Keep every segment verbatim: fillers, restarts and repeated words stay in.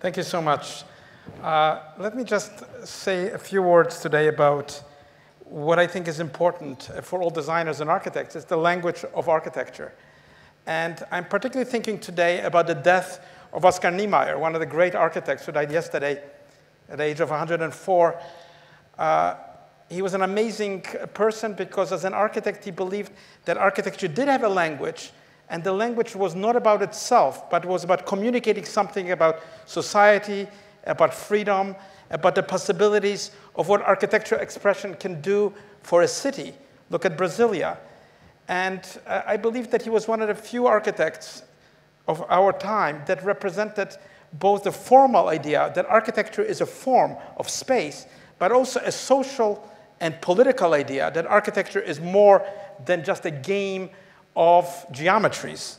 Thank you so much. Uh, let me just say a few words today about what I think is important for all designers and architects. It's the language of architecture. And I'm particularly thinking today about the death of Oscar Niemeyer, one of the great architects who died yesterday at the age of one hundred and four. Uh, he was an amazing person because as an architect, he believed that architecture did have a language, and the language was not about itself, but was about communicating something about society, about freedom, about the possibilities of what architectural expression can do for a city. Look at Brasilia. And uh, I believe that he was one of the few architects of our time that represented both the formal idea that architecture is a form of space, but also a social and political idea that architecture is more than just a game of geometries.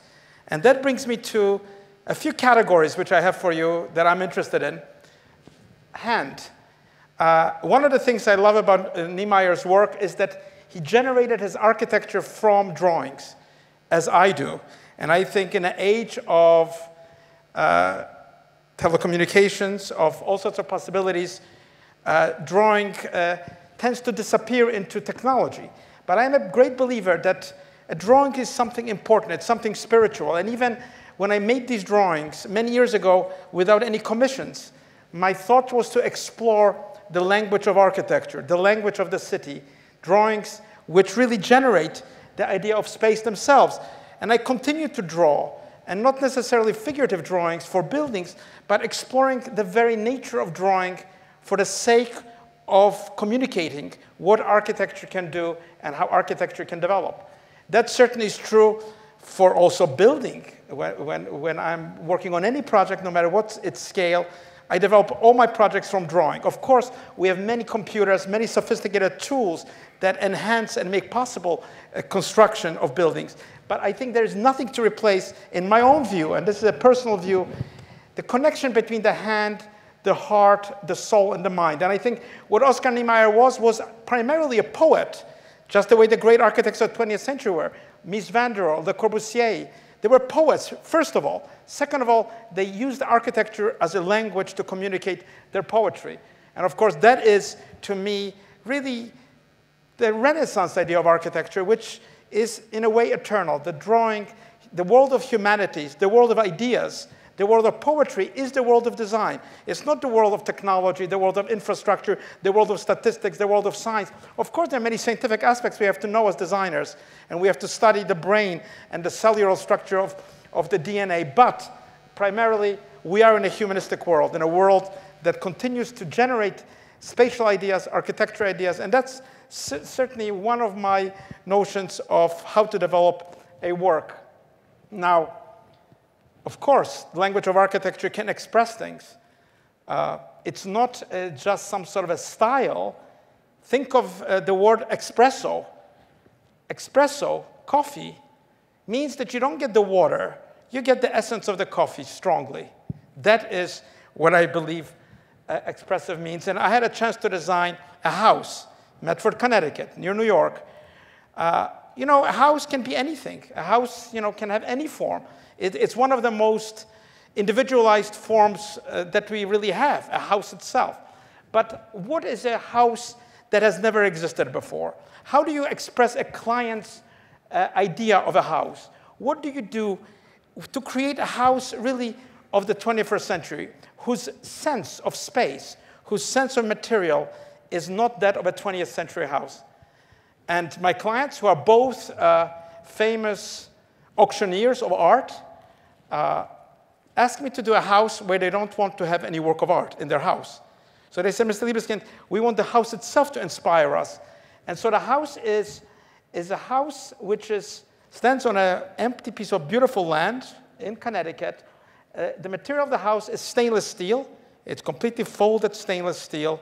And that brings me to a few categories which I have for you that I'm interested in. Hand. Uh, one of the things I love about uh, Niemeyer's work is that he generated his architecture from drawings, as I do. And I think in an age of uh, telecommunications, of all sorts of possibilities, uh, drawing uh, tends to disappear into technology. But I'm a great believer that a drawing is something important, it's something spiritual. And even when I made these drawings many years ago without any commissions, my thought was to explore the language of architecture, the language of the city, drawings which really generate the idea of space themselves. And I continue to draw, and not necessarily figurative drawings for buildings, but exploring the very nature of drawing for the sake of communicating what architecture can do and how architecture can develop. That certainly is true for also building. When, when, when I'm working on any project, no matter what its scale, I develop all my projects from drawing. Of course, we have many computers, many sophisticated tools that enhance and make possible uh, construction of buildings. But I think there is nothing to replace, in my own view, and this is a personal view, the connection between the hand, the heart, the soul, and the mind. And I think what Oscar Niemeyer was, was primarily a poet, just the way the great architects of the twentieth century were. Mies van der Rohe, Le Corbusier, they were poets, first of all. Second of all, they used architecture as a language to communicate their poetry. And of course, that is, to me, really the Renaissance idea of architecture, which is, in a way, eternal. The drawing, the world of humanities, the world of ideas, the world of poetry is the world of design. It's not the world of technology, the world of infrastructure, the world of statistics, the world of science. Of course, there are many scientific aspects we have to know as designers, and we have to study the brain and the cellular structure of, of the D N A, but primarily, we are in a humanistic world, in a world that continues to generate spatial ideas, architectural ideas, and that's certainly one of my notions of how to develop a work. Now, of course, the language of architecture can express things. Uh, it's not uh, just some sort of a style. Think of uh, the word espresso. Espresso, coffee, means that you don't get the water. You get the essence of the coffee strongly. That is what I believe uh, expressive means. And I had a chance to design a house, Medford, Connecticut, near New York. Uh, You know, a house can be anything. A house, you know, can have any form. It, it's one of the most individualized forms uh, that we really have, a house itself. But what is a house that has never existed before? How do you express a client's uh, idea of a house? What do you do to create a house really of the twenty-first century, whose sense of space, whose sense of material is not that of a twentieth century house? And my clients, who are both uh, famous auctioneers of art, uh, asked me to do a house where they don't want to have any work of art in their house. So they said, Mister Liebeskind, we want the house itself to inspire us. And so the house is, is a house which is, stands on an empty piece of beautiful land in Connecticut. Uh, the material of the house is stainless steel. It's completely folded stainless steel.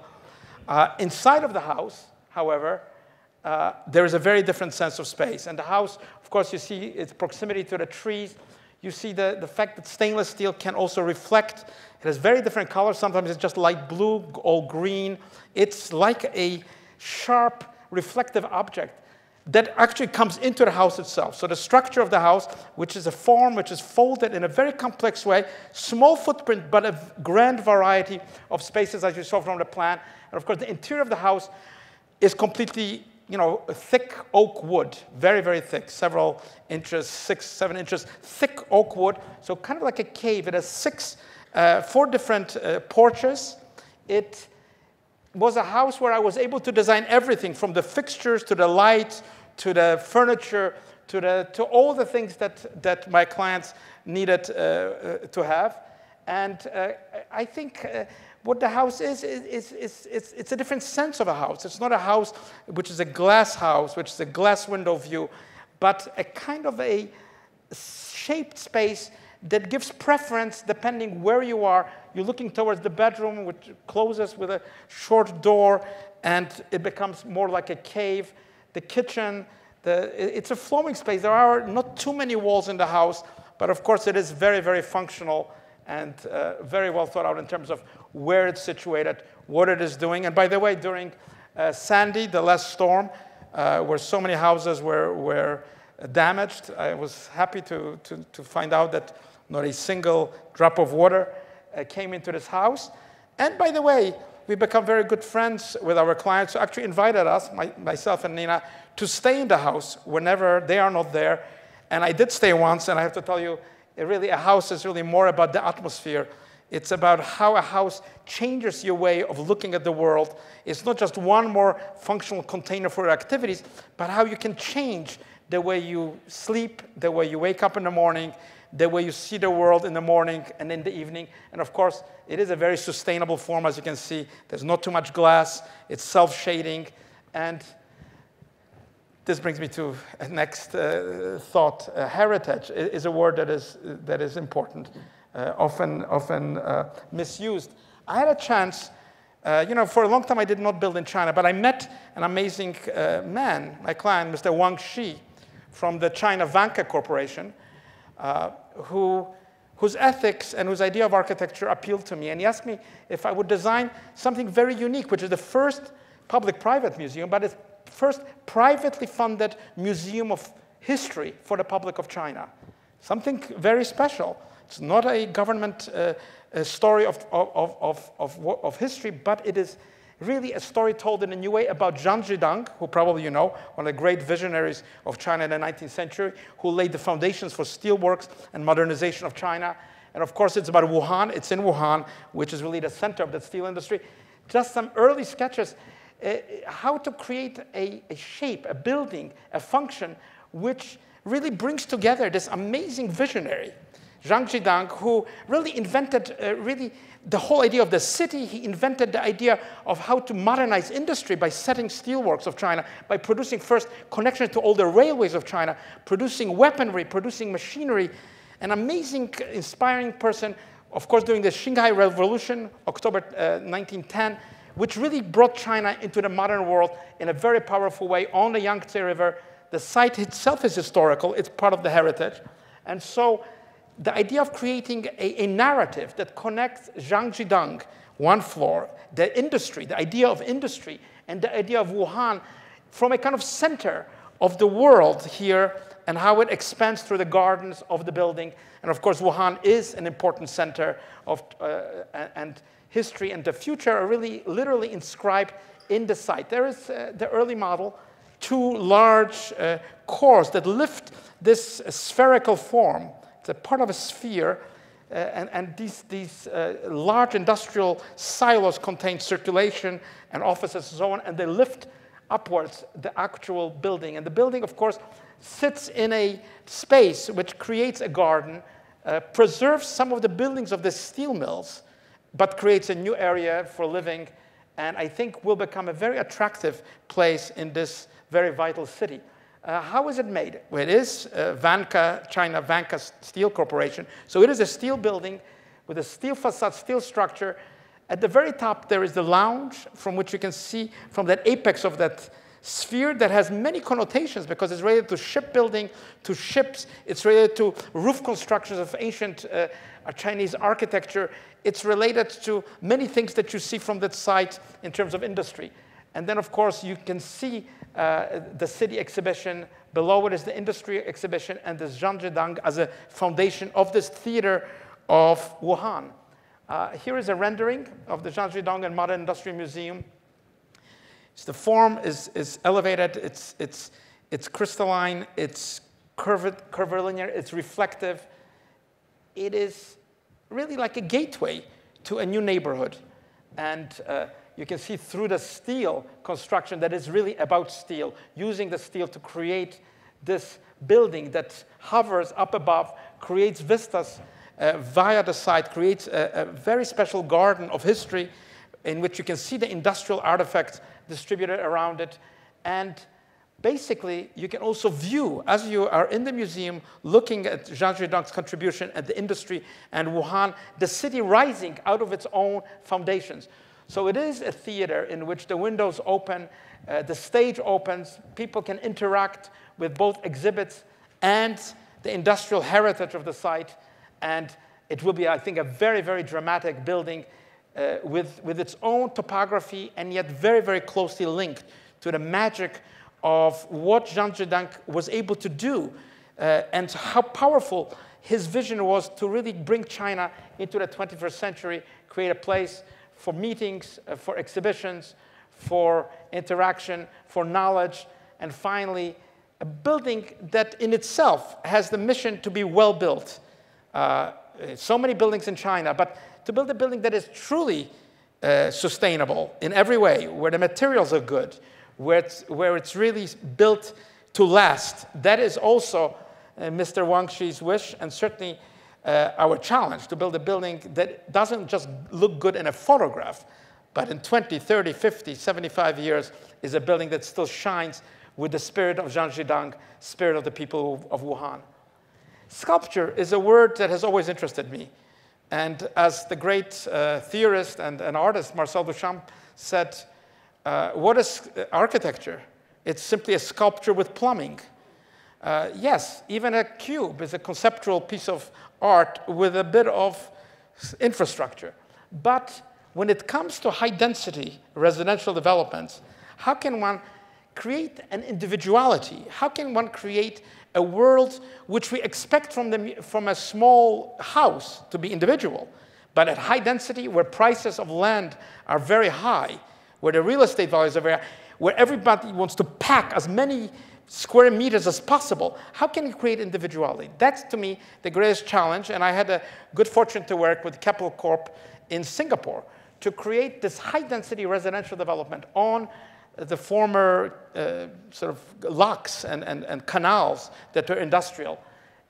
Uh, inside of the house, however, Uh, there is a very different sense of space. And the house, of course, you see its proximity to the trees. You see the, the fact that stainless steel can also reflect. It has very different colors. Sometimes it's just light blue or green. It's like a sharp, reflective object that actually comes into the house itself. So the structure of the house, which is a form which is folded in a very complex way, small footprint, but a grand variety of spaces, as you saw from the plan. And of course, the interior of the house is completely, you know, thick oak wood, very, very thick, several inches, six, seven inches, thick oak wood. So kind of like a cave. It has six, uh, four different uh, porches. It was a house where I was able to design everything from the fixtures to the light, to the furniture, to, the, to all the things that, that my clients needed uh, uh, to have. And uh, I think uh, what the house is, is, is, is, it's a different sense of a house. It's not a house which is a glass house, which is a glass window view, but a kind of a shaped space that gives preference depending where you are. You're looking towards the bedroom, which closes with a short door, and it becomes more like a cave. The kitchen, the, it's a flowing space. There are not too many walls in the house, but of course it is very, very functional and uh, very well thought out in terms of where it's situated, what it is doing. And by the way, during uh, Sandy, the last storm, uh, where so many houses were, were damaged, I was happy to, to, to find out that not a single drop of water uh, came into this house. And by the way, we become very good friends with our clients, who actually invited us, my, myself and Nina, to stay in the house whenever they are not there. And I did stay once, and I have to tell you, it really, a house is really more about the atmosphere. It's about how a house changes your way of looking at the world. It's not just one more functional container for your activities, but how you can change the way you sleep, the way you wake up in the morning, the way you see the world in the morning and in the evening. And of course, it is a very sustainable form, as you can see. There's not too much glass. It's self-shading. And this brings me to a next uh, thought. Uh, heritage is a word that is, that is important, uh, often, often uh, misused. I had a chance, uh, you know, for a long time I did not build in China, but I met an amazing uh, man, my client, Mister Wang Shi, from the China Vanke Corporation, uh, who, whose ethics and whose idea of architecture appealed to me. And he asked me if I would design something very unique, which is the first public-private museum, but it's first privately funded museum of history for the public of China. Something very special. It's not a government uh, a story of, of, of, of, of history, but it is really a story told in a new way about Zhang Zhidong, who probably you know, one of the great visionaries of China in the nineteenth century, who laid the foundations for steelworks and modernization of China. And of course, it's about Wuhan. It's in Wuhan, which is really the center of the steel industry. Just some early sketches. Uh, how to create a, a shape, a building, a function, which really brings together this amazing visionary, Zhang Zhidong, who really invented uh, really the whole idea of the city. He invented the idea of how to modernize industry by setting steelworks of China, by producing first connections to all the railways of China, producing weaponry, producing machinery. An amazing, inspiring person, of course, during the Xinhai Revolution, October uh, nineteen ten, which really brought China into the modern world in a very powerful way on the Yangtze River. The site itself is historical. It's part of the heritage. And so the idea of creating a, a narrative that connects Zhang Zhidong, one floor, the industry, the idea of industry, and the idea of Wuhan from a kind of center of the world here and how it expands through the gardens of the building. And of course, Wuhan is an important center of, uh, and history and the future are really literally inscribed in the site. There is uh, the early model, two large uh, cores that lift this uh, spherical form. It's a part of a sphere, uh, and, and these, these uh, large industrial silos contain circulation and offices and so on, and they lift upwards the actual building. And the building, of course, sits in a space which creates a garden, uh, preserves some of the buildings of the steel mills, but creates a new area for living, and I think will become a very attractive place in this very vital city. Uh, how is it made? Well, it is uh, Vanke, China Vanke Steel Corporation. So it is a steel building with a steel facade, steel structure. At the very top, there is the lounge from which you can see from that apex of that sphere that has many connotations because it's related to shipbuilding, to ships. It's related to roof constructions of ancient uh, Chinese architecture. It's related to many things that you see from that site in terms of industry. And then, of course, you can see uh, the city exhibition. Below it is the industry exhibition, and there's Zhang Zhidong as a foundation of this theater of Wuhan. Uh, here is a rendering of the Zhang Zhidong and Modern Industry Museum. It's the form is, is elevated, it's, it's, it's crystalline, it's curved, curvilinear, it's reflective. It is really like a gateway to a new neighborhood. And uh, you can see through the steel construction that is really about steel, using the steel to create this building that hovers up above, creates vistas uh, via the site, creates a, a very special garden of history in which you can see the industrial artifacts distributed around it. And basically, you can also view, as you are in the museum, looking at Zhang Zhidong's contribution at the industry and Wuhan, the city rising out of its own foundations. So it is a theater in which the windows open, uh, the stage opens, people can interact with both exhibits and the industrial heritage of the site. And it will be, I think, a very, very dramatic building uh, with, with its own topography and yet very, very closely linked to the magic of what Zhang Zhidong was able to do uh, and how powerful his vision was to really bring China into the twenty-first century, create a place for meetings, uh, for exhibitions, for interaction, for knowledge, and finally, a building that in itself has the mission to be well built. Uh, so many buildings in China, but to build a building that is truly uh, sustainable in every way, where the materials are good, where it's, where it's really built to last. That is also uh, Mister Wang Shi's wish, and certainly Uh, our challenge to build a building that doesn't just look good in a photograph, but in twenty, thirty, fifty, seventy-five years is a building that still shines with the spirit of Zhang Zhidong, spirit of the people of Wuhan. Sculpture is a word that has always interested me. And as the great uh, theorist and, and artist Marcel Duchamp said, uh, what is architecture? It's simply a sculpture with plumbing. Uh, yes, even a cube is a conceptual piece of art with a bit of infrastructure. But when it comes to high-density residential developments, how can one create an individuality? How can one create a world which we expect from, the, from a small house to be individual? But at high density, where prices of land are very high, where the real estate values are very high, where everybody wants to pack as many square meters as possible. How can you create individuality? That's, to me, the greatest challenge. And I had a good fortune to work with Keppel Corp in Singapore to create this high-density residential development on the former uh, sort of locks and, and, and canals that were industrial,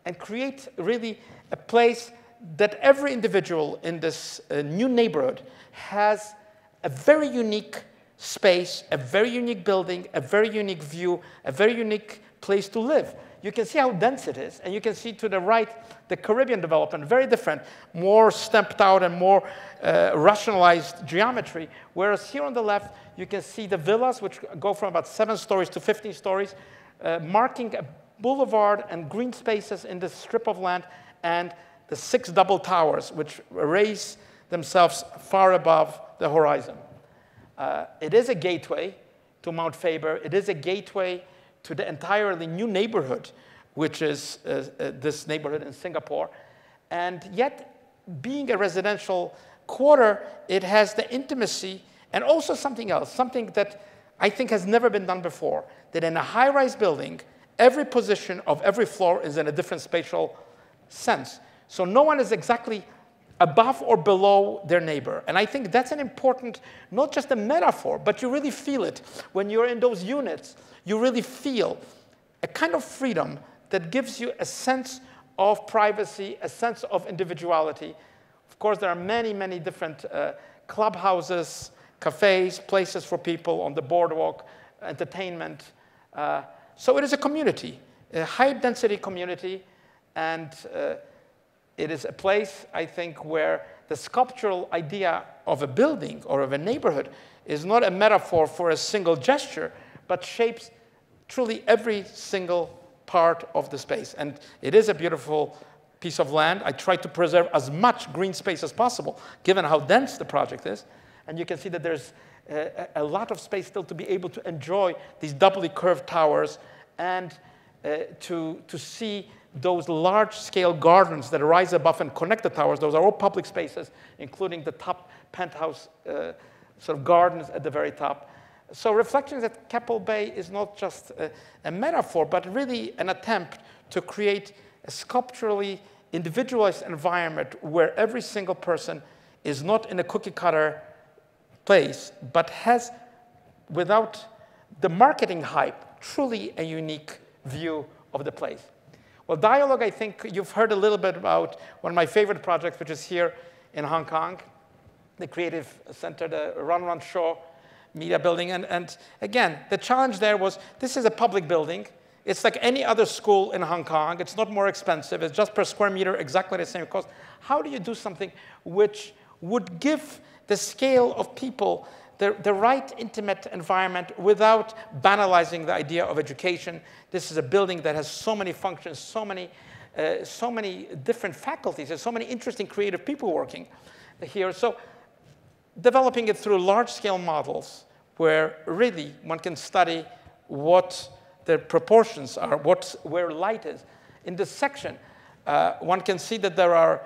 and create really a place that every individual in this uh, new neighborhood has a very unique space, a very unique building, a very unique view, a very unique place to live. You can see how dense it is, and you can see to the right the Caribbean development, very different, more stamped out and more uh, rationalized geometry, whereas here on the left, you can see the villas, which go from about seven stories to fifteen stories, uh, marking a boulevard and green spaces in this strip of land, and the six double towers, which raise themselves far above the horizon. Uh, it is a gateway to Mount Faber. It is a gateway to the entirely new neighborhood, which is uh, uh, this neighborhood in Singapore. And yet, being a residential quarter, it has the intimacy and also something else, something that I think has never been done before, that in a high-rise building, every position of every floor is in a different spatial sense. So no one is exactly above or below their neighbor. And I think that's an important, not just a metaphor, but you really feel it. When you're in those units, you really feel a kind of freedom that gives you a sense of privacy, a sense of individuality. Of course, there are many, many different uh, clubhouses, cafes, places for people on the boardwalk, entertainment. Uh, so it is a community, a high-density community, and uh, it is a place, I think, where the sculptural idea of a building or of a neighborhood is not a metaphor for a single gesture, but shapes truly every single part of the space. And it is a beautiful piece of land. I try to preserve as much green space as possible, given how dense the project is. And you can see that there's uh, a lot of space still to be able to enjoy these doubly curved towers and uh, to, to see those large-scale gardens that rise above and connect the towers. Those are all public spaces, including the top penthouse uh, sort of gardens at the very top. So reflections at Keppel Bay is not just a, a metaphor, but really an attempt to create a sculpturally individualized environment where every single person is not in a cookie-cutter place, but has, without the marketing hype, truly a unique view of the place. Well, dialogue, I think you've heard a little bit about one of my favorite projects, which is here in Hong Kong, the creative center, the Run Run Shaw Media Building. And, and again, the challenge there was, this is a public building. It's like any other school in Hong Kong. It's not more expensive. It's just per square meter, exactly the same cost. How do you do something which would give the scale of people the, the right intimate environment without banalizing the idea of education? This is a building that has so many functions, so many, uh, so many different faculties, and so many interesting creative people working here. So developing it through large-scale models where really one can study what the proportions are, what's, where light is. In this section, uh, one can see that there are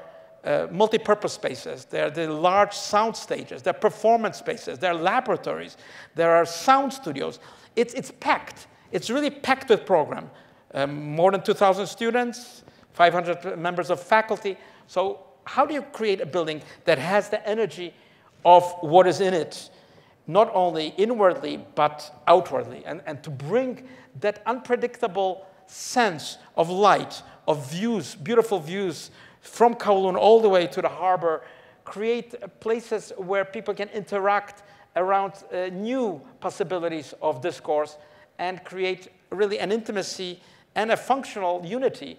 Uh, multi-purpose spaces, there are the large sound stages, there are performance spaces, there are laboratories, there are sound studios. It's, it's packed. It's really packed with program. Um, more than two thousand students, five hundred members of faculty. So how do you create a building that has the energy of what is in it, not only inwardly, but outwardly, and, and to bring that unpredictable sense of light, of views, beautiful views, from Kowloon all the way to the harbor, create places where people can interact around uh, new possibilities of discourse and create really an intimacy and a functional unity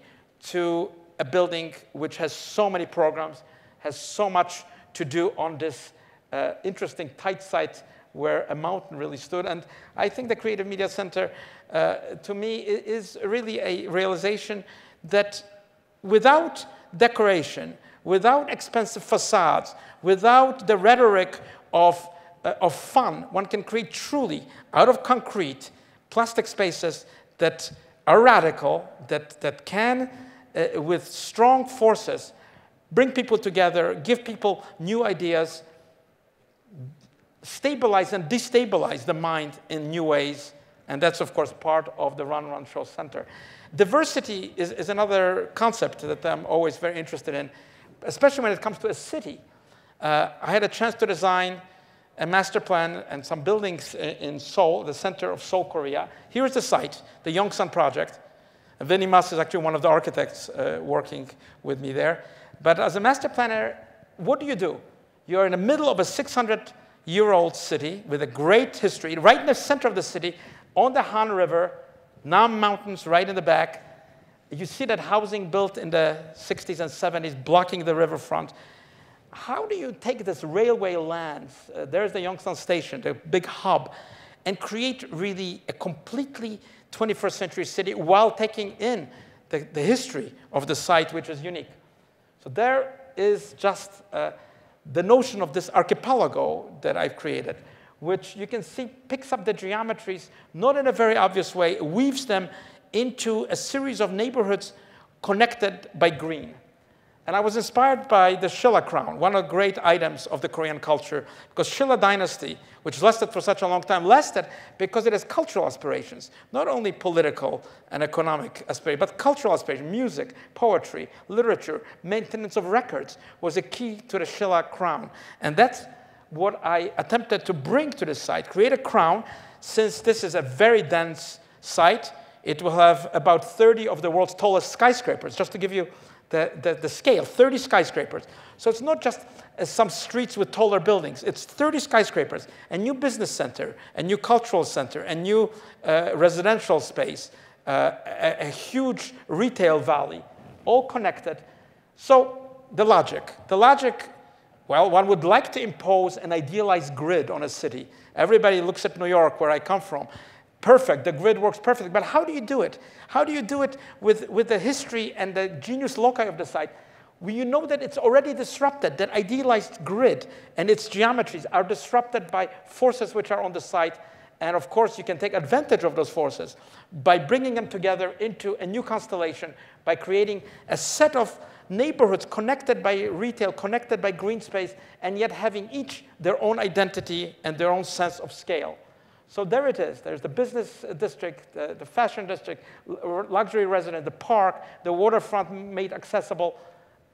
to a building which has so many programs, has so much to do on this uh, interesting tight site where a mountain really stood. And I think the Creative Media Center, uh, to me, is really a realization that without decoration, without expensive facades, without the rhetoric of, uh, of fun, one can create truly out of concrete plastic spaces that are radical, that, that can, uh, with strong forces, bring people together, give people new ideas, stabilize and destabilize the mind in new ways. And that's, of course, part of the Run Run Shaw Center. Diversity is, is another concept that I'm always very interested in, especially when it comes to a city. Uh, I had a chance to design a master plan and some buildings in Seoul, the center of Seoul, Korea. Here is the site, the Yongsan project. And Winy Maas is actually one of the architects uh, working with me there. But as a master planner, what do you do? You're in the middle of a six hundred year old city with a great history, right in the center of the city, on the Han River, Nam Mountains right in the back. You see that housing built in the sixties and seventies blocking the riverfront. How do you take this railway land, uh, there's the Yongsan station, the big hub, and create really a completely twenty-first century city while taking in the, the history of the site, which is unique? So there is just uh, the notion of this archipelago that I've created, which you can see picks up the geometries, not in a very obvious way, weaves them into a series of neighborhoods connected by green. And I was inspired by the Shilla crown, one of the great items of the Korean culture, because Shilla dynasty, which lasted for such a long time, lasted because it has cultural aspirations, not only political and economic aspirations, but cultural aspirations. Music, poetry, literature, maintenance of records was a key to the Shilla crown. And that's what I attempted to bring to this site, create a crown. Since this is a very dense site, it will have about thirty of the world's tallest skyscrapers, just to give you the, the, the scale, thirty skyscrapers. So it's not just uh, some streets with taller buildings, it's thirty skyscrapers, a new business center, a new cultural center, a new uh, residential space, uh, a, a huge retail valley, all connected. So the logic, the logic well, one would like to impose an idealized grid on a city. Everybody looks at New York, where I come from. Perfect, the grid works perfectly. But how do you do it? How do you do it with, with the history and the genius loci of the site? Well, you know that it's already disrupted, that idealized grid and its geometries are disrupted by forces which are on the site. And of course, you can take advantage of those forces by bringing them together into a new constellation, by creating a set of neighborhoods connected by retail, connected by green space, and yet having each their own identity and their own sense of scale. So there it is. There's the business district, the, the fashion district, luxury residence, the park, the waterfront made accessible.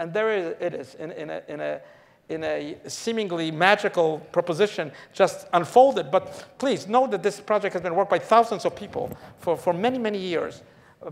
And there it is in, in, a, in, a, in a seemingly magical proposition just unfolded. But please know that this project has been worked by thousands of people for, for many, many years.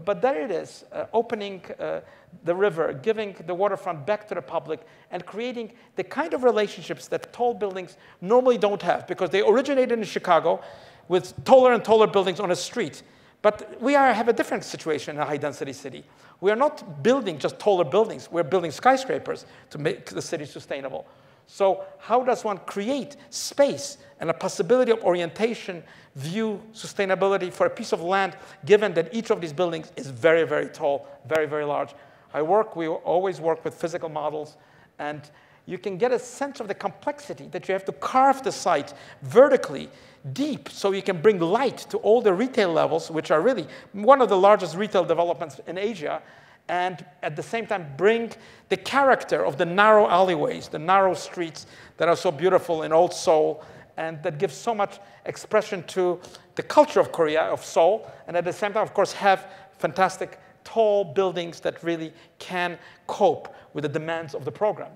But there it is, uh, opening uh, the river, giving the waterfront back to the public, and creating the kind of relationships that tall buildings normally don't have, because they originated in Chicago with taller and taller buildings on a street. But we are, have a different situation in a high-density city. We are not building just taller buildings. We're building skyscrapers to make the city sustainable. So how does one create space and a possibility of orientation, view, sustainability for a piece of land, given that each of these buildings is very, very tall, very, very large? I work, we always work with physical models, and you can get a sense of the complexity that you have to carve the site vertically, deep, so you can bring light to all the retail levels, which are really one of the largest retail developments in Asia, and at the same time bring the character of the narrow alleyways, the narrow streets that are so beautiful in old Seoul, and that gives so much expression to the culture of Korea, of Seoul, and at the same time, of course, have fantastic tall buildings that really can cope with the demands of the program.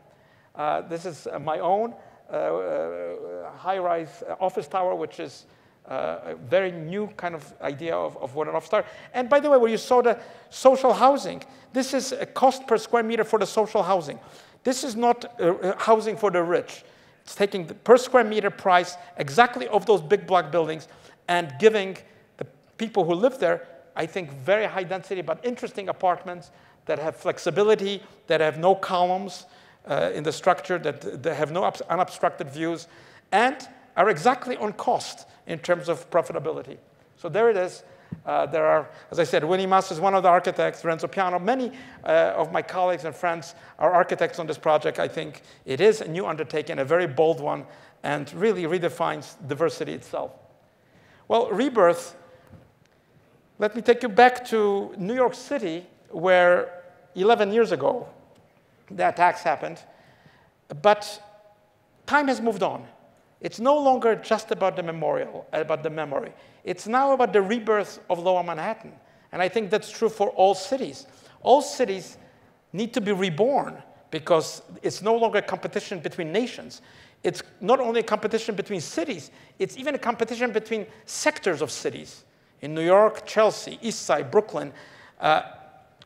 Uh, this is uh, my own uh, uh, high-rise office tower, which is Uh, a very new kind of idea of, of what an office tower. And by the way, where you saw the social housing, this is a cost per square meter for the social housing. This is not uh, housing for the rich. It's taking the per square meter price exactly of those big block buildings and giving the people who live there, I think, very high density but interesting apartments that have flexibility, that have no columns uh, in the structure, that, that have no unobstructed views, and are exactly on cost in terms of profitability. So there it is. Uh, there are, as I said, Winy Maas is one of the architects, Renzo Piano. Many uh, of my colleagues and friends are architects on this project. I think it is a new undertaking, a very bold one, and really redefines diversity itself. Well, rebirth, let me take you back to New York City, where eleven years ago the attacks happened. But time has moved on. It's no longer just about the memorial, about the memory. It's now about the rebirth of Lower Manhattan. And I think that's true for all cities. All cities need to be reborn because it's no longer a competition between nations. It's not only a competition between cities, it's even a competition between sectors of cities. In New York, Chelsea, East Side, Brooklyn, uh,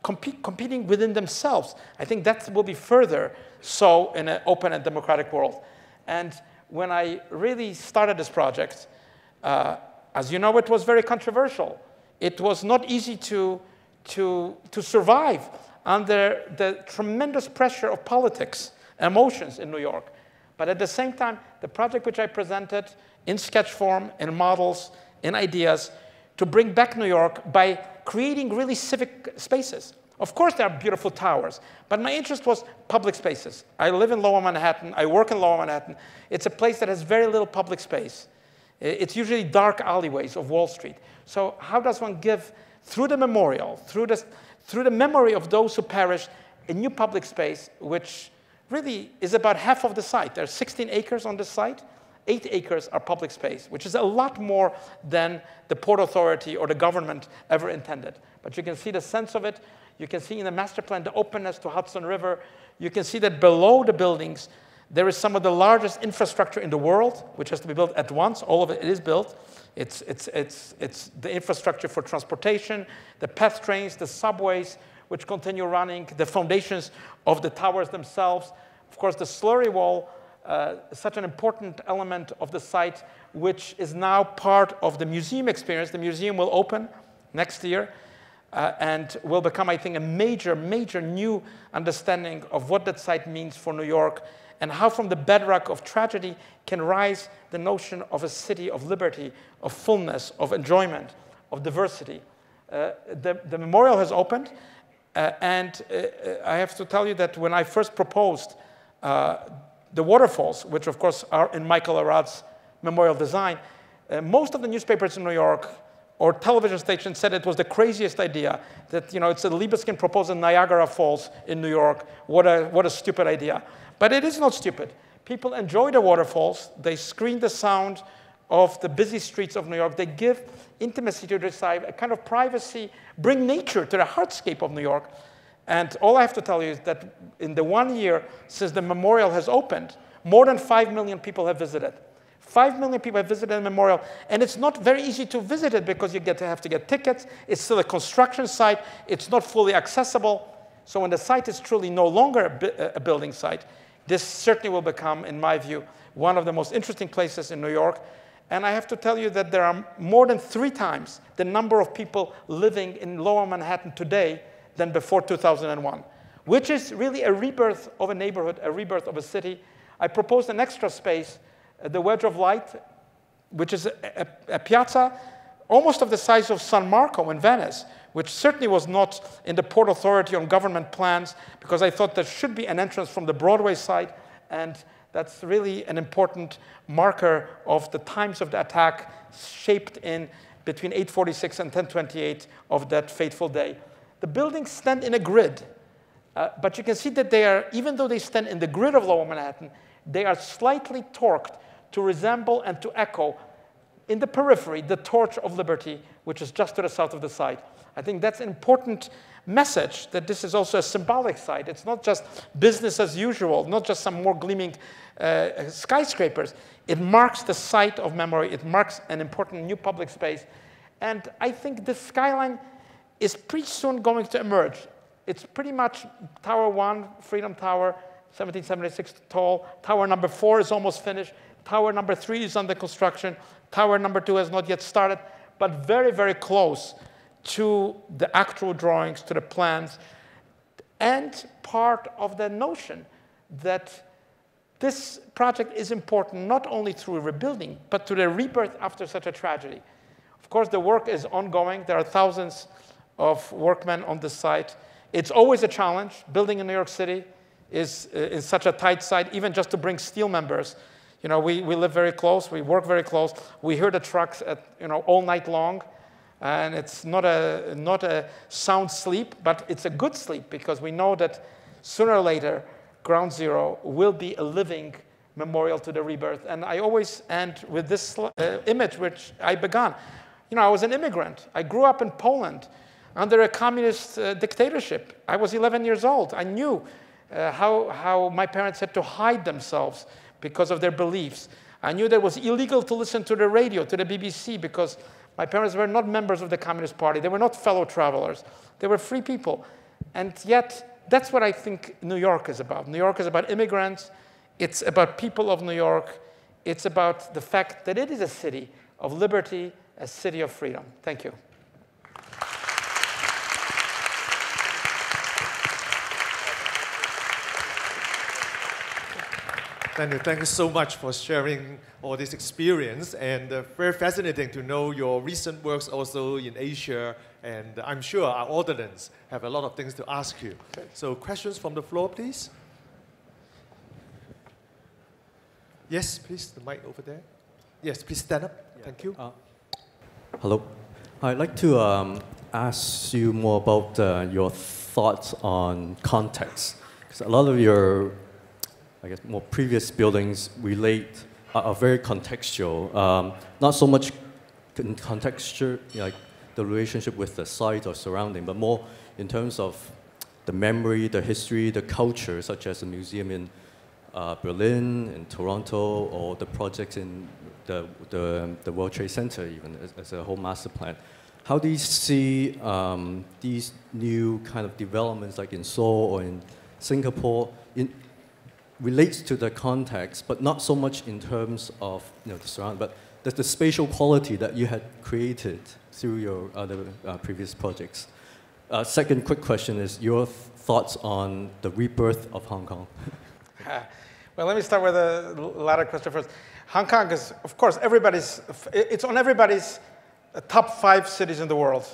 compete, competing within themselves. I think that will be further so in an open and democratic world. And when I really started this project, uh, as you know, it was very controversial. It was not easy to, to, to survive under the tremendous pressure of politics, emotions in New York. But at the same time, the project which I presented in sketch form, in models, in ideas, to bring back New York by creating really civic spaces. Of course, there are beautiful towers, but my interest was public spaces. I live in Lower Manhattan. I work in Lower Manhattan. It's a place that has very little public space. It's usually dark alleyways of Wall Street. So how does one give, through the memorial, through the, through the memory of those who perished, a new public space, which really is about half of the site. There are sixteen acres on this site. Eight acres are public space, which is a lot more than the Port Authority or the government ever intended. But you can see the sense of it. You can see in the master plan the openness to Hudson River. You can see that below the buildings, there is some of the largest infrastructure in the world, which has to be built at once. All of it is built. It's, it's, it's, it's the infrastructure for transportation, the PATH trains, the subways, which continue running, the foundations of the towers themselves. Of course, the slurry wall, uh, such an important element of the site, which is now part of the museum experience. The museum will open next year. Uh, and will become, I think, a major, major new understanding of what that site means for New York and how from the bedrock of tragedy can rise the notion of a city of liberty, of fullness, of enjoyment, of diversity. Uh, the, the memorial has opened. Uh, and uh, I have to tell you that when I first proposed uh, the waterfalls, which of course are in Michael Arad's memorial design, uh, most of the newspapers in New York or television stations said it was the craziest idea, that you know, it's a Libeskind proposal, Niagara Falls in New York. What a, what a stupid idea. But it is not stupid. People enjoy the waterfalls. They screen the sound of the busy streets of New York. They give intimacy to the side, a kind of privacy, bring nature to the heartscape of New York. And all I have to tell you is that in the one year since the memorial has opened, more than five million people have visited. five million people have visited the memorial. And it's not very easy to visit it because you get to have to get tickets. It's still a construction site. It's not fully accessible. So when the site is truly no longer a, bu- a building site, this certainly will become, in my view, one of the most interesting places in New York. And I have to tell you that there are more than three times the number of people living in Lower Manhattan today than before two thousand one, which is really a rebirth of a neighborhood, a rebirth of a city. I proposed an extra space, the Wedge of Light, which is a, a, a piazza almost of the size of San Marco in Venice, which certainly was not in the Port Authority on government plans, because I thought there should be an entrance from the Broadway side, and that's really an important marker of the times of the attack, shaped in between eight forty-six and ten twenty-eight of that fateful day. The buildings stand in a grid, uh, but you can see that they are, even though they stand in the grid of Lower Manhattan, they are slightly torqued to resemble and to echo in the periphery the Torch of Liberty, which is just to the south of the site. I think that's an important message, that this is also a symbolic site. It's not just business as usual, not just some more gleaming uh, skyscrapers. It marks the site of memory. It marks an important new public space. And I think this skyline is pretty soon going to emerge. It's pretty much Tower One, Freedom Tower, seventeen seventy-six tall. Tower number four is almost finished. Tower number three is under construction. Tower number two has not yet started, but very, very close to the actual drawings, to the plans, and part of the notion that this project is important not only through rebuilding, but to the rebirth after such a tragedy. Of course, the work is ongoing. There are thousands of workmen on the site. It's always a challenge. Building in New York City is, is such a tight site, even just to bring steel members. You know, we, we live very close. We work very close. We hear the trucks at, you know, all night long. And it's not a, not a sound sleep, but it's a good sleep, because we know that sooner or later, Ground Zero will be a living memorial to the rebirth. And I always end with this uh, image, which I began. You know, I was an immigrant. I grew up in Poland under a communist uh, dictatorship. I was eleven years old. I knew uh, how, how my parents had to hide themselves because of their beliefs. I knew that it was illegal to listen to the radio, to the B B C, because my parents were not members of the Communist Party. They were not fellow travelers. They were free people. And yet, that's what I think New York is about. New York is about immigrants. It's about people of New York. It's about the fact that it is a city of liberty, a city of freedom. Thank you. Daniel, thank you so much for sharing all this experience, and uh, very fascinating to know your recent works also in Asia, and I'm sure our audience have a lot of things to ask you. Okay. So questions from the floor, please? Yes, please, the mic over there. Yes, please stand up. Yeah. Thank you. Uh, hello. I'd like to um, ask you more about uh, your thoughts on context, because a lot of your I guess more previous buildings relate uh, are very contextual. Um, not so much in contextual, you know, like the relationship with the site or surrounding, but more in terms of the memory, the history, the culture, such as the museum in uh, Berlin, in Toronto, or the projects in the, the, the World Trade Center, even as, as a whole master plan. How do you see um, these new kind of developments, like in Seoul or in Singapore, in, relates to the context, but not so much in terms of, you know, the surrounding, but the, the spatial quality that you had created through your other uh, previous projects. Uh, second quick question is your th thoughts on the rebirth of Hong Kong. uh, well, let me start with the latter question first. Hong Kong is, of course, everybody's, it's on everybody's top five cities in the world.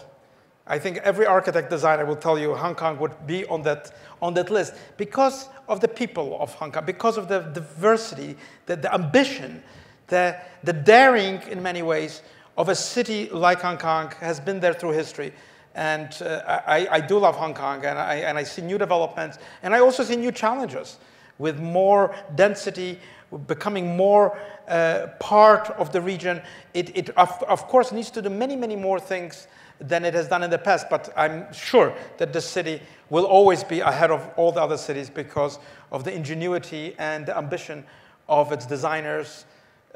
I think every architect designer will tell you Hong Kong would be on that, on that list because of the people of Hong Kong, because of the diversity, the, the ambition, the, the daring in many ways of a city like Hong Kong has been there through history. And uh, I, I do love Hong Kong, and I, and I see new developments. And I also see new challenges with more density, becoming more uh, part of the region. It, it of, of course, needs to do many, many more things than it has done in the past, but I'm sure that the city will always be ahead of all the other cities because of the ingenuity and the ambition of its designers,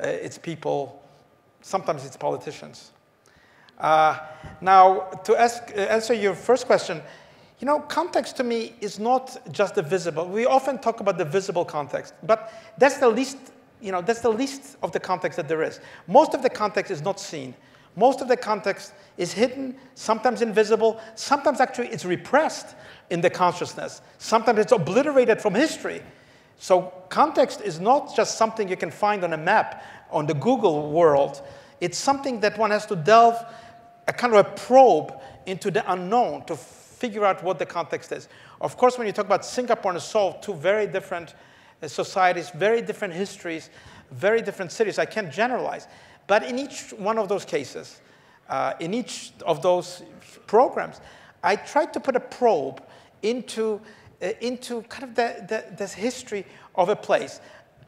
uh, its people, sometimes its politicians. Uh, now, to ask, uh, answer your first question, you know, context to me is not just the visible. We often talk about the visible context, but that's the least, you know, that's the least of the context that there is. Most of the context is not seen. Most of the context is hidden, sometimes invisible, sometimes actually it's repressed in the consciousness. Sometimes it's obliterated from history. So context is not just something you can find on a map, on the Google world. It's something that one has to delve, a kind of a probe into the unknown to figure out what the context is. Of course, when you talk about Singapore and Seoul, two very different societies, very different histories, very different cities, I can't generalize. But in each one of those cases, uh, in each of those programs, I tried to put a probe into, uh, into kind of the, the, the history of a place.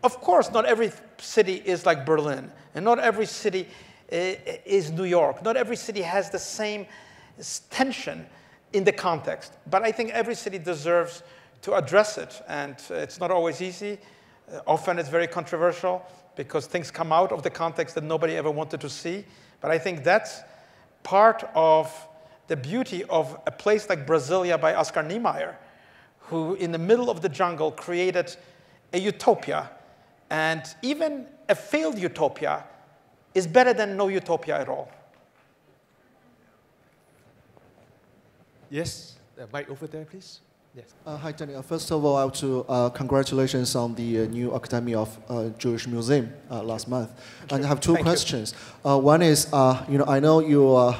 Of course, not every city is like Berlin, and not every city uh, is New York. Not every city has the same tension in the context. But I think every city deserves to address it, and it's not always easy. Uh, often it's very controversial, because things come out of the context that nobody ever wanted to see. But I think that's part of the beauty of a place like Brasilia by Oscar Niemeyer, who in the middle of the jungle created a utopia. And even a failed utopia is better than no utopia at all. Yes, the mic over there, please. Yes. Uh, hi, Danny. Uh, first of all, I want to uh, congratulations on the uh, new Academy of uh, Jewish Museum uh, last month. And I have two Thank questions. Uh, one is, uh, you know, I know you, uh,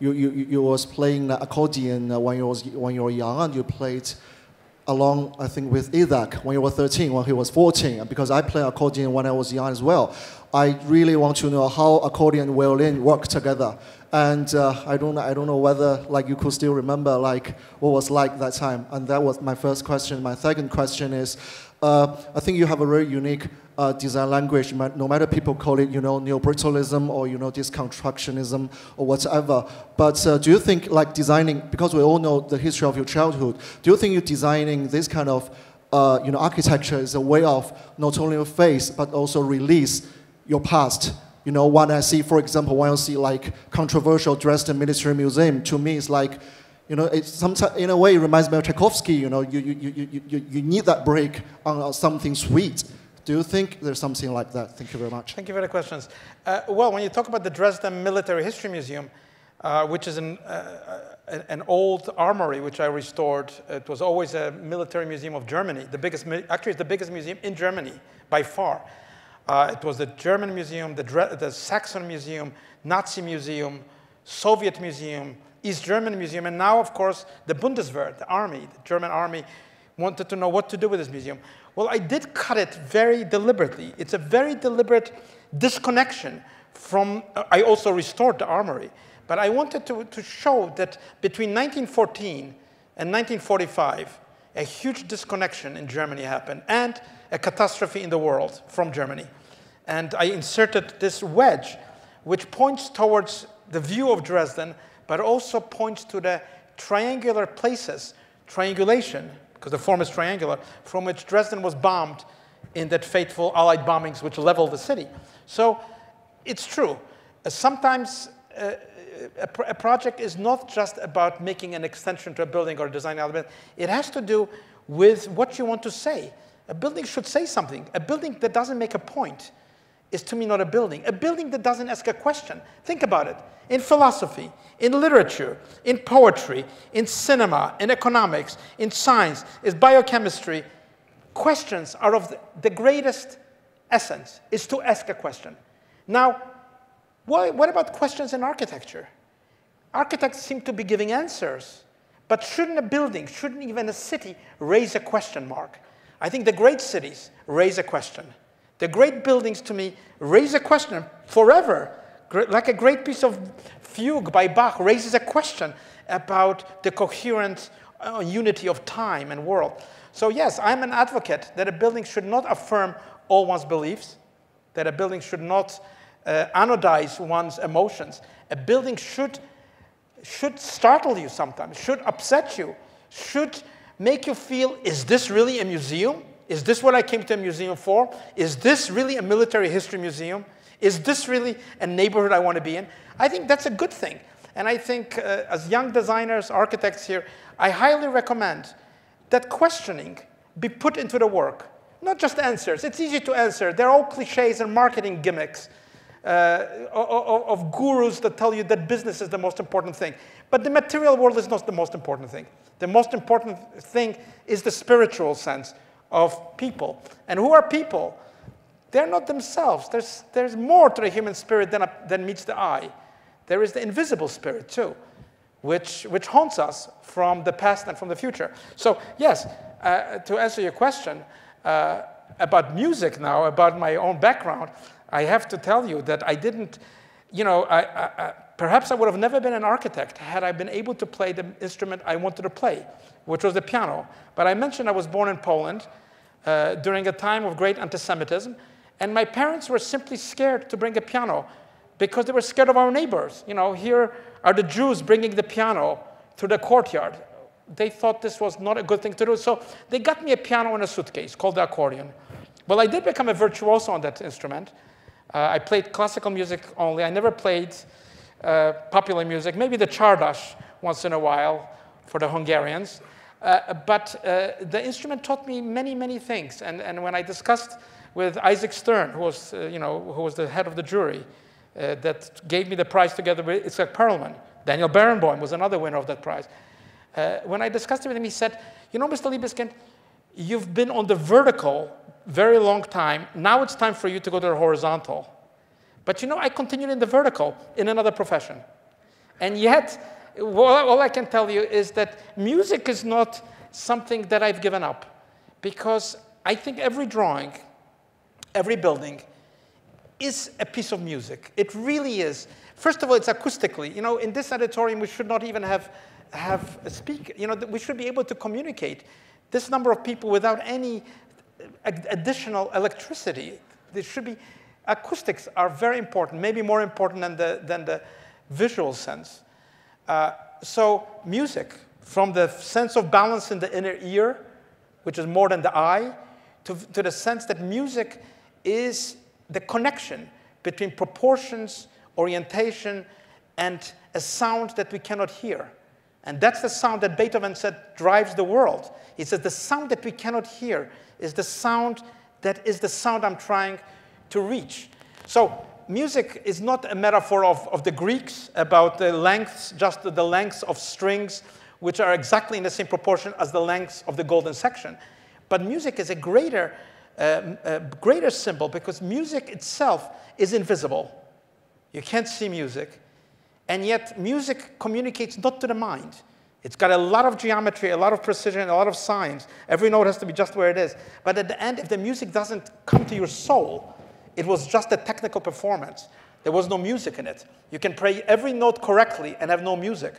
you you you was playing the accordion when you was when you were young, and you played along, I think, with Isaac when you were thirteen, when he was fourteen. Because I played accordion when I was young as well. I really want to know how accordion and violin work together. And uh, I don't, I don't know whether like you could still remember like what was like that time. And that was my first question. My second question is, uh, I think you have a very unique uh, design language. No matter people call it, you know, neo-brutalism or you know deconstructionism or whatever. But uh, do you think like designing, because we all know the history of your childhood, do you think you're designing this kind of, uh, you know, architecture is a way of not only your face but also release your past? You know, when I see, for example, when I see like controversial Dresden Military Museum, to me it's like, you know, it sometimes in a way it reminds me of Tchaikovsky. You know, you you you you you need that break on something sweet. Do you think there's something like that? Thank you very much. Thank you for the questions. Uh, well, when you talk about the Dresden Military History Museum, uh, which is an uh, an old armory which I restored, it was always a military museum of Germany. The biggest, actually, it's the biggest museum in Germany by far. Uh, it was the German Museum, the, the Saxon Museum, Nazi Museum, Soviet Museum, East German Museum, and now, of course, the Bundeswehr, the army, the German army, wanted to know what to do with this museum. Well, I did cut it very deliberately. It's a very deliberate disconnection from, uh, I also restored the armory, but I wanted to, to show that between nineteen fourteen and nineteen forty-five, a huge disconnection in Germany happened, and a catastrophe in the world from Germany. And I inserted this wedge, which points towards the view of Dresden, but also points to the triangular places, triangulation, because the form is triangular, from which Dresden was bombed in that fateful Allied bombings which leveled the city. So it's true. Sometimes uh, a, pr a project is not just about making an extension to a building or design element. It has to do with what you want to say. A building should say something. A building that doesn't make a point is, to me, not a building. A building that doesn't ask a question. Think about it. In philosophy, in literature, in poetry, in cinema, in economics, in science, in biochemistry, questions are of the greatest essence, is to ask a question. Now, what about questions in architecture? Architects seem to be giving answers. But shouldn't a building, shouldn't even a city raise a question mark? I think the great cities raise a question. The great buildings, to me, raise a question forever. Like a great piece of fugue by Bach raises a question about the coherent uh, unity of time and world. So yes, I'm an advocate that a building should not affirm all one's beliefs, that a building should not uh, anodize one's emotions. A building should should startle you sometimes, should upset you, should make you feel, is this really a museum? Is this what I came to a museum for? Is this really a military history museum? Is this really a neighborhood I want to be in? I think that's a good thing. And I think uh, as young designers, architects here, I highly recommend that questioning be put into the work, not just answers. It's easy to answer. They're all cliches and marketing gimmicks. Uh, of gurus that tell you that business is the most important thing. But the material world is not the most important thing. The most important thing is the spiritual sense of people. And who are people? They're not themselves. There's, there's more to the human spirit than, a, than meets the eye. There is the invisible spirit, too, which, which haunts us from the past and from the future. So, yes, uh, to answer your question uh, about music now, about my own background, I have to tell you that I didn't, you know, I, I, I, perhaps I would have never been an architect had I been able to play the instrument I wanted to play, which was the piano. But I mentioned I was born in Poland uh, during a time of great anti-Semitism, and my parents were simply scared to bring a piano because they were scared of our neighbors. You know, here are the Jews bringing the piano to the courtyard. They thought this was not a good thing to do, so they got me a piano in a suitcase called the accordion. Well, I did become a virtuoso on that instrument. Uh, I played classical music only. I never played uh, popular music, maybe the czardash once in a while for the Hungarians. Uh, but uh, the instrument taught me many, many things. And, and when I discussed with Isaac Stern, who was, uh, you know, who was the head of the jury uh, that gave me the prize together with Itzhak Perelman, Daniel Barenboim was another winner of that prize. Uh, when I discussed it with him, he said, you know, Mister Libeskind, you've been on the vertical very long time. Now it's time for you to go to the horizontal. But you know, I continued in the vertical in another profession. And yet, all I can tell you is that music is not something that I've given up. Because I think every drawing, every building, is a piece of music. It really is. First of all, it's acoustically. You know, in this auditorium, we should not even have, have a speaker. You know, we should be able to communicate. This number of people without any additional electricity. There should be, acoustics are very important, maybe more important than the, than the visual sense. Uh, so music, from the sense of balance in the inner ear, which is more than the eye, to, to the sense that music is the connection between proportions, orientation, and a sound that we cannot hear. And that's the sound that Beethoven said drives the world. He says the sound that we cannot hear is the sound that is the sound I'm trying to reach. So music is not a metaphor of, of the Greeks about the lengths, just the lengths of strings, which are exactly in the same proportion as the lengths of the golden section. But music is a greater, uh, a greater symbol because music itself is invisible. You can't see music. And yet, music communicates not to the mind. It's got a lot of geometry, a lot of precision, a lot of science. Every note has to be just where it is. But at the end, if the music doesn't come to your soul, it was just a technical performance. There was no music in it. You can play every note correctly and have no music.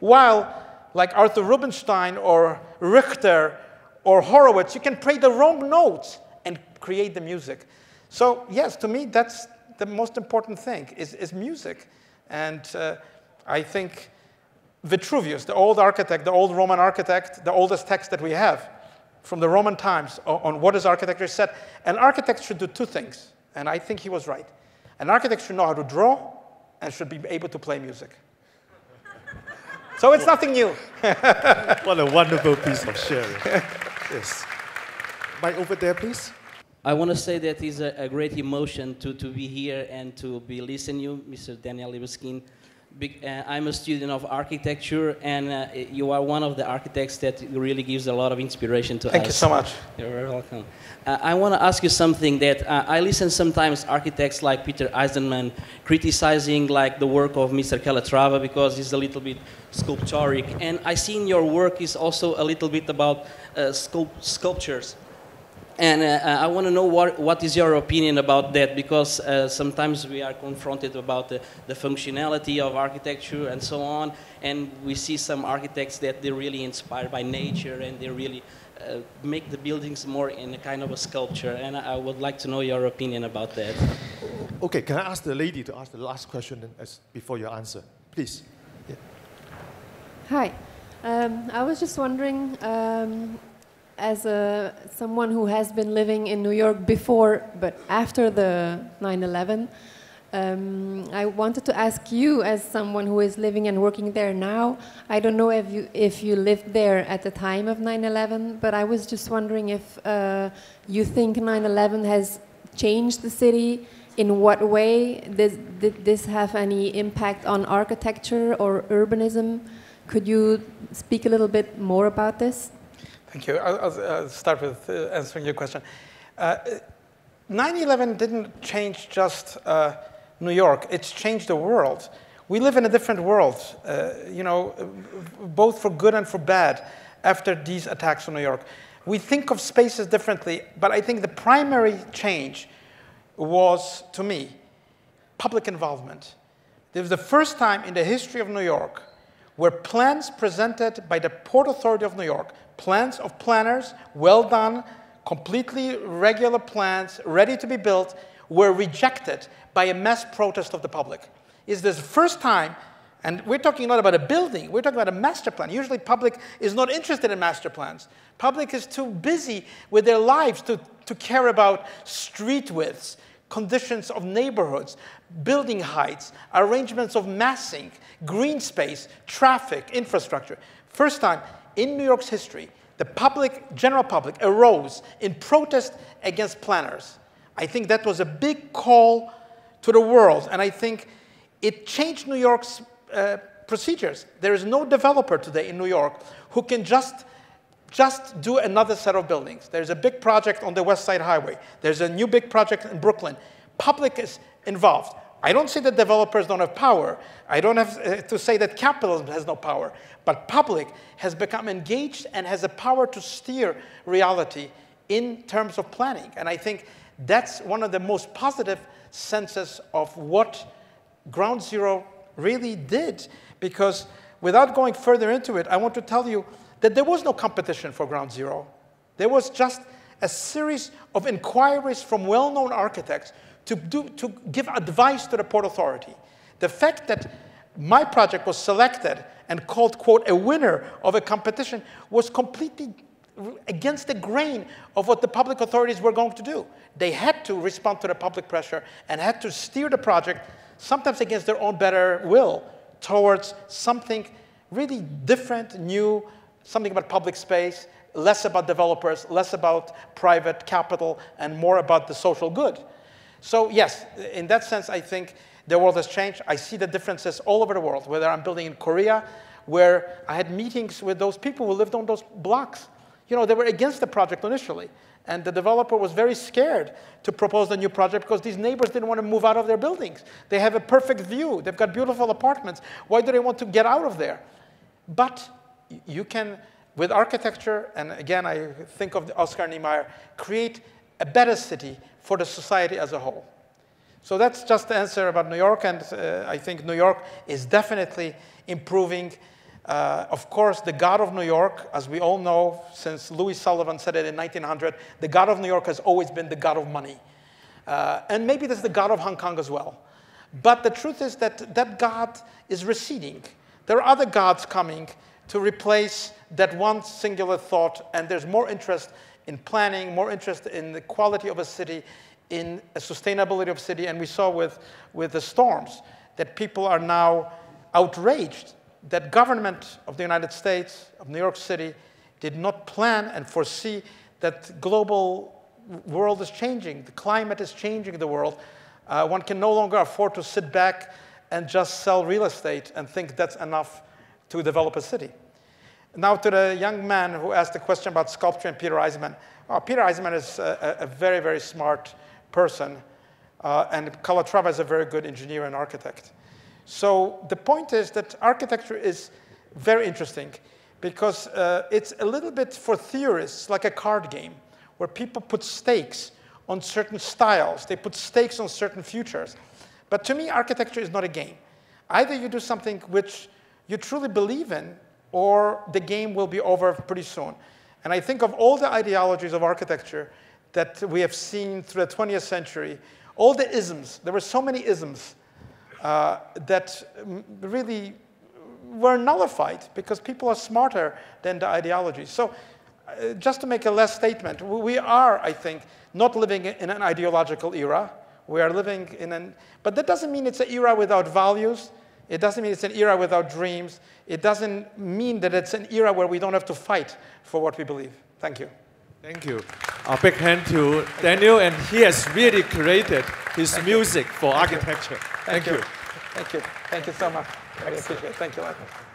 While, like Arthur Rubinstein or Richter or Horowitz, you can play the wrong notes and create the music. So yes, to me, that's the most important thing, is, is music. And uh, I think Vitruvius, the old architect, the old Roman architect, the oldest text that we have from the Roman times on what is architecture, said an architect should do two things. And I think he was right. An architect should know how to draw and should be able to play music. So it's nothing new. What a wonderful piece of sharing. Yes. Mike, over there, please. I want to say that it's a, a great emotion to, to be here and to be listening to you, Mister Daniel Libeskind. Big, uh, I'm a student of architecture, and uh, you are one of the architects that really gives a lot of inspiration to Thank us. Thank you so much. You're very welcome. Uh, I want to ask you something that uh, I listen sometimes architects like Peter Eisenman criticizing like the work of Mister Calatrava because it's a little bit sculptoric, and I seen your work is also a little bit about uh, sculpt sculptures. And uh, I want to know what, what is your opinion about that, because uh, sometimes we are confronted about the, the functionality of architecture and so on, and we see some architects that they're really inspired by nature and they really uh, make the buildings more in a kind of a sculpture, and I would like to know your opinion about that. Okay, can I ask the lady to ask the last question as before your answer? Please. Yeah. Hi. Um, I was just wondering... Um, As a, someone who has been living in New York before, but after the nine eleven, um, I wanted to ask you, as someone who is living and working there now, I don't know if you, if you lived there at the time of nine eleven, but I was just wondering if uh, you think nine eleven has changed the city, in what way, does, did this have any impact on architecture or urbanism? Could you speak a little bit more about this? Thank you. I'll, I'll start with answering your question. nine eleven didn't change just uh, New York. It's changed the world. We live in a different world, uh, you know, both for good and for bad after these attacks on New York. We think of spaces differently, but I think the primary change was, to me, public involvement. It was the first time in the history of New York where plans presented by the Port Authority of New York, plans of planners, well done, completely regular plans, ready to be built, were rejected by a mass protest of the public. It's this first time, and we're talking not about a building, we're talking about a master plan. Usually public is not interested in master plans. Public is too busy with their lives to, to care about street widths, conditions of neighborhoods, building heights, arrangements of massing, green space, traffic, infrastructure. First time in New York's history, the public, general public, arose in protest against planners. I think that was a big call to the world, and I think it changed New York's uh, procedures. There is no developer today in New York who can just Just do another set of buildings. There's a big project on the West Side Highway. There's a new big project in Brooklyn. Public is involved. I don't say that developers don't have power. I don't have to say that capitalism has no power. But public has become engaged and has a power to steer reality in terms of planning. And I think that's one of the most positive senses of what Ground Zero really did. Because without going further into it, I want to tell you that there was no competition for Ground Zero. There was just a series of inquiries from well-known architects to, do, to give advice to the Port Authority. The fact that my project was selected and called, quote, a winner of a competition was completely against the grain of what the public authorities were going to do. They had to respond to the public pressure and had to steer the project, sometimes against their own better will, towards something really different, new, something about public space, less about developers, less about private capital, and more about the social good. So yes, in that sense, I think the world has changed. I see the differences all over the world, whether I'm building in Korea, where I had meetings with those people who lived on those blocks. You know, they were against the project initially, and the developer was very scared to propose the new project because these neighbors didn't want to move out of their buildings. They have a perfect view. They've got beautiful apartments. Why do they want to get out of there? But you can, with architecture, and again, I think of Oscar Niemeyer, create a better city for the society as a whole. So that's just the answer about New York, and uh, I think New York is definitely improving. Uh, of course, the God of New York, as we all know, since Louis Sullivan said it in nineteen hundred, the God of New York has always been the God of money. Uh, and maybe that's the God of Hong Kong as well. But the truth is that that God is receding. There are other gods coming to replace that one singular thought, and there's more interest in planning, more interest in the quality of a city, in a sustainability of city, and we saw with, with the storms that people are now outraged that government of the United States, of New York City, did not plan and foresee that global world is changing, the climate is changing the world. Uh, one can no longer afford to sit back and just sell real estate and think that's enough to develop a city. Now to the young man who asked the question about sculpture and Peter Eisenman. Uh, Peter Eisenman is a, a very, very smart person, uh, and Calatrava is a very good engineer and architect. So the point is that architecture is very interesting because uh, it's a little bit, for theorists, like a card game where people put stakes on certain styles. They put stakes on certain futures. But to me, architecture is not a game. Either you do something which you truly believe in, or the game will be over pretty soon. And I think of all the ideologies of architecture that we have seen through the twentieth century, all the isms, there were so many isms uh, that really were nullified because people are smarter than the ideologies. So uh, just to make a last statement, we are, I think, not living in an ideological era. We are living in an, but that doesn't mean it's an era without values. It doesn't mean it's an era without dreams. It doesn't mean that it's an era where we don't have to fight for what we believe. Thank you. Thank you. A big hand to Daniel, and he has really created his music for architecture. Thank you. Thank you. Thank you so much. I appreciate it. Thank you.